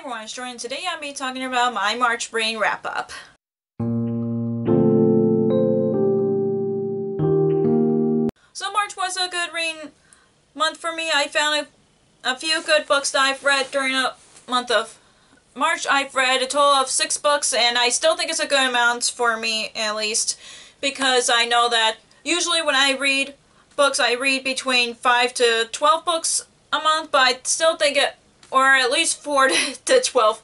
everyone, it's Jordan. Today I'll be talking about my March Brain Wrap-Up. So March was a good reading month for me. I found a few good books that I've read during the month of March. I've read a total of 6 books, and I still think it's a good amount for me, at least, because I know that usually when I read books, I read between 5 to 12 books a month, but I still think it, or at least 4 to 12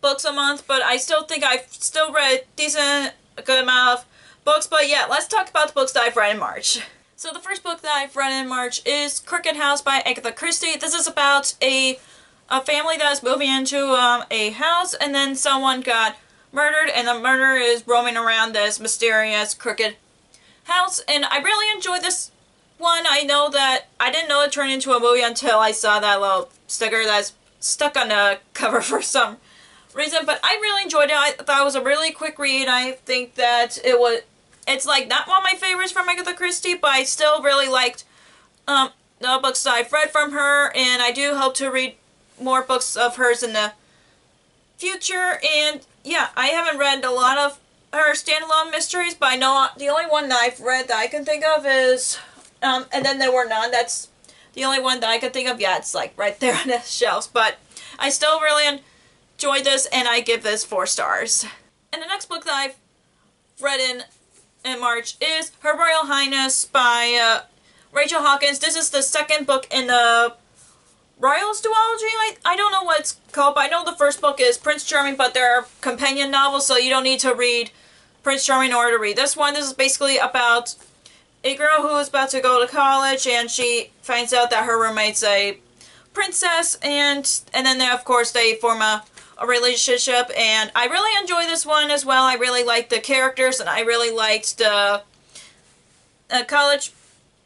books a month, but I still think I've still read a good amount of books. But yeah, let's talk about the books that I've read in March. So the first book that I've read in March is Crooked House by Agatha Christie. This is about a family that is moving into a house, and then someone got murdered, and the murderer is roaming around this mysterious crooked house, and I really enjoyed this one. I know that I didn't know it turned into a movie until I saw that little sticker that's stuck on the cover for some reason, but I really enjoyed it. I thought it was a really quick read. I think that it's like not one of my favorites from Agatha Christie, but I still really liked the books that I've read from her, and I do hope to read more books of hers in the future. And yeah, I haven't read a lot of her standalone mysteries, but I know the only one that I've read that I can think of is And Then There Were None. That's the only one that I could think of. Yeah, it's like right there on the shelves, but I still really enjoyed this, and I give this 4 stars. And the next book that I've read in March is Her Royal Highness by Rachel Hawkins. This is the second book in the Royals duology. I don't know what it's called, but I know the first book is Prince Charming, but they're companion novels, so you don't need to read Prince Charming in order to read this one. This is basically about a girl who is about to go to college, and she finds out that her roommate's a princess, and then they, of course, they form a relationship, and I really enjoy this one as well. I really liked the characters, and I really liked the college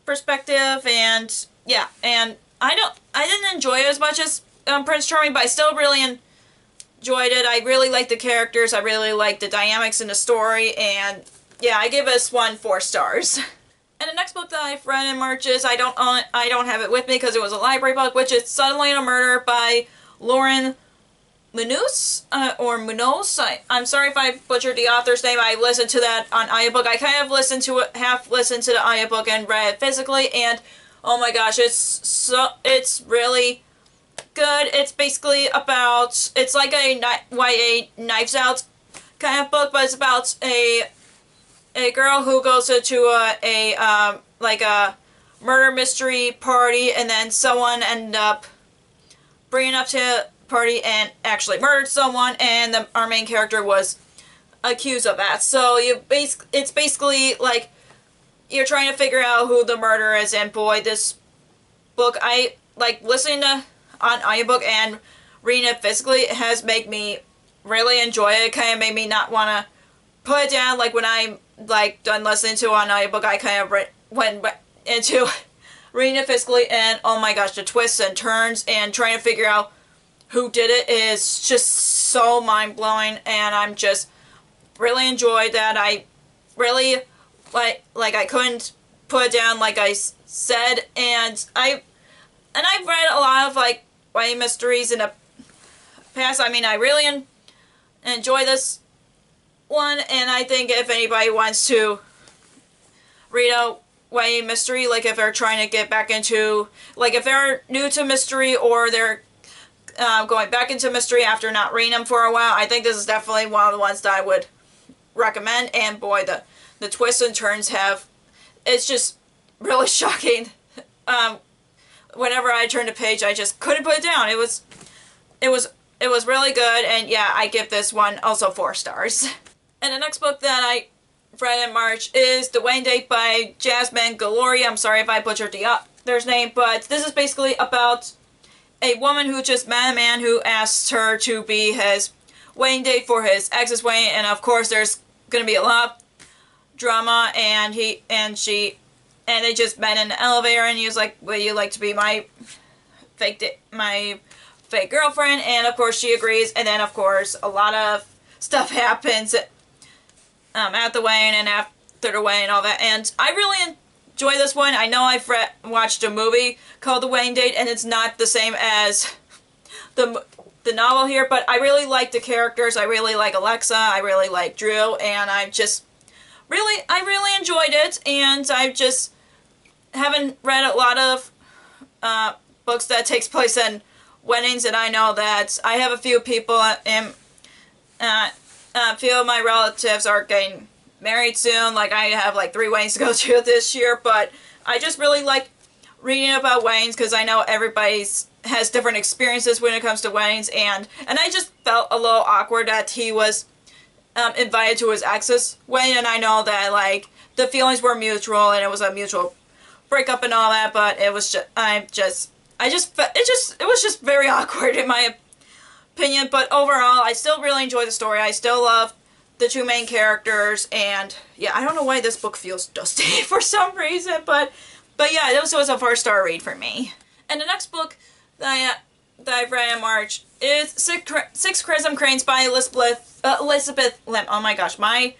perspective, and yeah, and I didn't enjoy it as much as Prince Charming, but I still really enjoyed it. I really liked the characters. I really liked the dynamics in the story, and yeah, I give this one 4 stars. And the next book that I've read in March is, I don't have it with me because it was a library book, which is Suddenly in a Murder by Lauren Munoz, I'm sorry if I butchered the author's name. I listened to that on audiobook. I kind of listened to it, half listened to the audiobook and read it physically, and oh my gosh, it's really good. It's basically about, it's like a YA Knives Out kind of book, but it's about a girl who goes to a murder mystery party, and then someone ended up bringing up to the party and actually murdered someone, and our main character was accused of that. So it's basically like you're trying to figure out who the murderer is, and boy, this book, I like listening to on audiobook and reading it physically, it has made me really enjoy it. It kind of made me not want to put it down. Like when I'm like done listening to on audiobook, I kind of went into reading it physically, and oh my gosh, the twists and turns and trying to figure out who did it is just so mind-blowing, and I'm just really enjoyed that. I really like I couldn't put it down, like I said, and I've read a lot of like YA mysteries in the past. I mean, I really enjoy this one, and I think if anybody wants to read a YA mystery, like if they're trying to get back into, like if they're new to mystery, or they're going back into mystery after not reading them for a while, I think this is definitely one of the ones that I would recommend. And boy, the twists and turns have, it's just really shocking. Whenever I turned a page, I just couldn't put it down. It was really good, and yeah, I give this one also 4 stars. And the next book that I read in March is The Wedding Date by Jasmine Galoria. I'm sorry if I butchered the author's name, but this is basically about a woman who just met a man who asks her to be his wedding date for his ex's wedding, and of course there's gonna be a lot of drama, and they just met in an elevator, and he was like, "Would you like to be my fake girlfriend?" And of course she agrees, and then of course a lot of stuff happens at the wedding and after the wedding and all that, and I really enjoy this one. I know I've watched a movie called The Wedding Date, and it's not the same as the the novel here, but I really like the characters. I really like Alexa, I really like Drew, and I've just really, I really enjoyed it, and I just haven't read a lot of books that takes place in weddings, and I know that I have a few people, and a few of my relatives are getting married soon. Like, I have like 3 weddings to go to this year, but I just really like reading about weddings because I know everybody's has different experiences when it comes to weddings, and I just felt a little awkward that he was invited to his ex's wedding, and I know that like the feelings were mutual and it was a mutual breakup and all that, but it was just, it was just very awkward in my opinion. But overall, I still really enjoy the story. I still love the 2 main characters, and yeah, I don't know why this book feels dusty for some reason, but yeah, this was a 4-star read for me. And the next book that I read in March is Six Crimson Cranes by Elizabeth Lim. Oh my gosh, my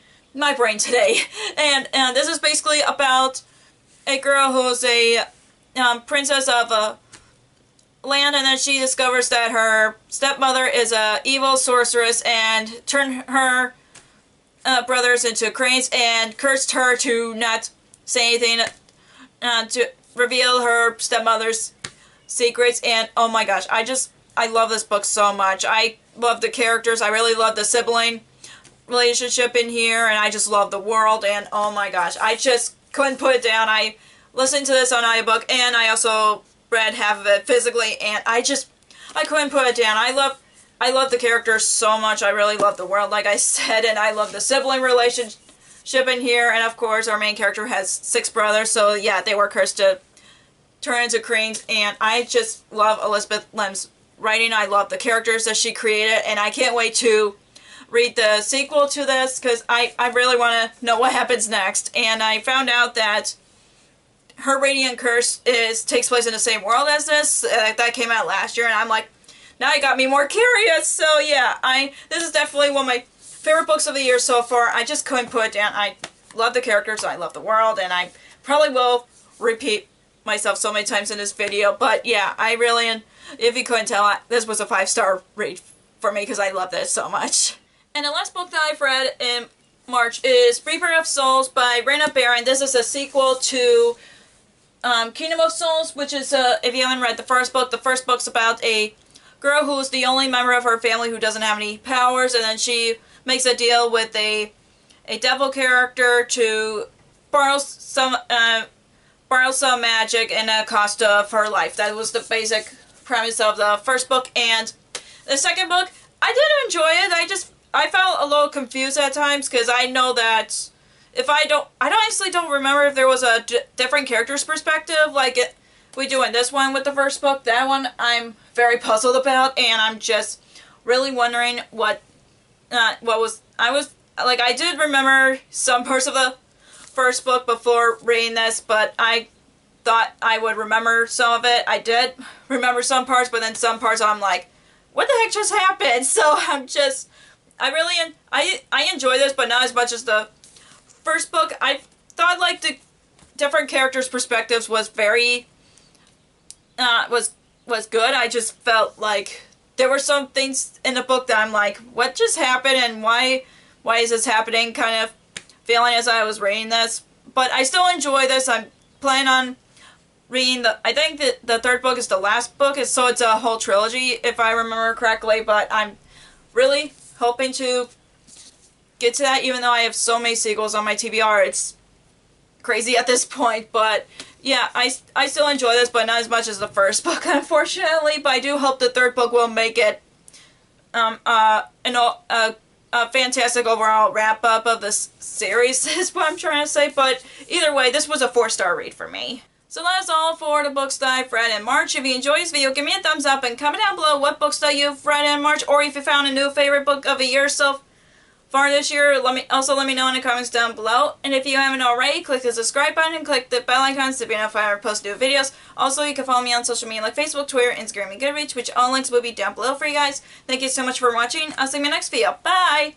brain today. And this is basically about a girl who's a princess of a land, and then she discovers that her stepmother is a evil sorceress and turned her brothers into cranes and cursed her to not say anything, to reveal her stepmother's secrets. And oh my gosh, I love this book so much. I love the characters, I really love the sibling relationship in here, and I just love the world, and oh my gosh, I just couldn't put it down. I listened to this on audiobook, and I also read half of it physically, and I couldn't put it down. I love the characters so much. I really love the world, like I said, and I love the sibling relationship in here, and of course our main character has 6 brothers, so yeah, they were cursed to turn into cranes, and I just love Elizabeth Lim's writing. I love the characters that she created, and I can't wait to read the sequel to this because I really want to know what happens next. And I found out that Her Radiant Curse takes place in the same world as this. That came out last year, and I'm like, now it got me more curious. So yeah, this is definitely one of my favorite books of the year so far. I just couldn't put it down. I love the characters, I love the world, and I probably will repeat myself so many times in this video, but yeah, I really, and if you couldn't tell, this was a 5-star read for me because I love this so much. And the last book that I've read in March is Reaper of Souls by Raina Baron. This is a sequel to Kingdom of Souls, which is, if you haven't read the first book's about a girl who's the only member of her family who doesn't have any powers, and then she makes a deal with a devil character to borrow some magic in the cost of her life. That was the basic premise of the first book. And the second book, I did enjoy it. I felt a little confused at times because I know that if I honestly don't remember if there was a different character's perspective like we do in this one with the first book. That one I'm very puzzled about, and I'm just really wondering what I did remember some parts of the first book before reading this, but I thought I would remember some of it. I did remember some parts, but then some parts I'm like, what the heck just happened? So I'm just, I enjoy this, but not as much as the first book. I thought like the different characters' perspectives was very, was good. I just felt like there were some things in the book that I'm like, what just happened and why is this happening kind of feeling as I was reading this, but I still enjoy this. I'm planning on reading I think that the third book is the last book, so it's a whole trilogy if I remember correctly, but I'm really hoping to get to that, even though I have so many sequels on my TBR, it's crazy at this point, but yeah, I still enjoy this, but not as much as the first book, unfortunately, but I do hope the third book will make it a fantastic overall wrap-up of this series is what I'm trying to say, but either way, this was a 4-star read for me. So that's all for the books that I've read in March. If you enjoyed this video, give me a thumbs up and comment down below what books that you've read in March, or if you found a new favorite book of the year so far this year. Let me know in the comments down below, and if you haven't already, click the subscribe button and click the bell icons to be notified when I post new videos. Also, you can follow me on social media like Facebook, Twitter, Instagram, and Goodreads, which all links will be down below for you guys. Thank you so much for watching. I'll see you in my next video. Bye!